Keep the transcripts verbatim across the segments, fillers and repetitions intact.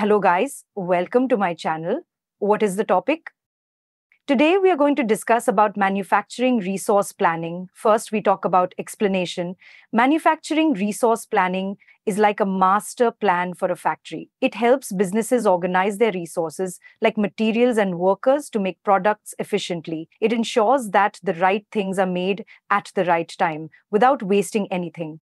Hello guys, welcome to my channel. What is the topic? Today we are going to discuss about manufacturing resource planning. First we talk about explanation. Manufacturing resource planning is like a master plan for a factory. It helps businesses organize their resources like materials and workers to make products efficiently. It ensures that the right things are made at the right time without wasting anything.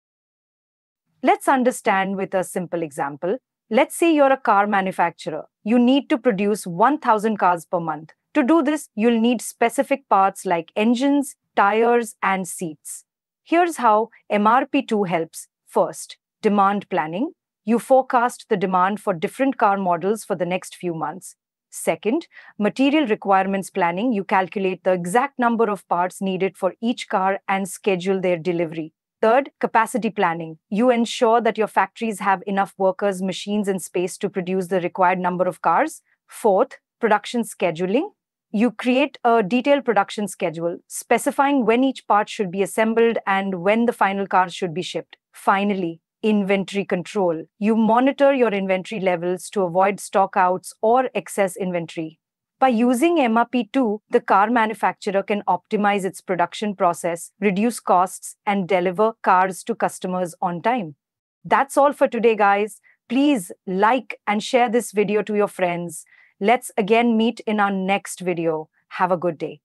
Let's understand with a simple example. Let's say you're a car manufacturer. You need to produce one thousand cars per month. To do this, you'll need specific parts like engines, tires, and seats. Here's how M R P two helps. First, demand planning. You forecast the demand for different car models for the next few months. Second, material requirements planning. You calculate the exact number of parts needed for each car and schedule their delivery. Third, capacity planning. You ensure that your factories have enough workers, machines, and space to produce the required number of cars. Fourth, production scheduling. You create a detailed production schedule, specifying when each part should be assembled and when the final car should be shipped. Finally, inventory control. You monitor your inventory levels to avoid stockouts or excess inventory. By using M R P two, the car manufacturer can optimize its production process, reduce costs, and deliver cars to customers on time. That's all for today, guys. Please like and share this video to your friends. Let's again meet in our next video. Have a good day.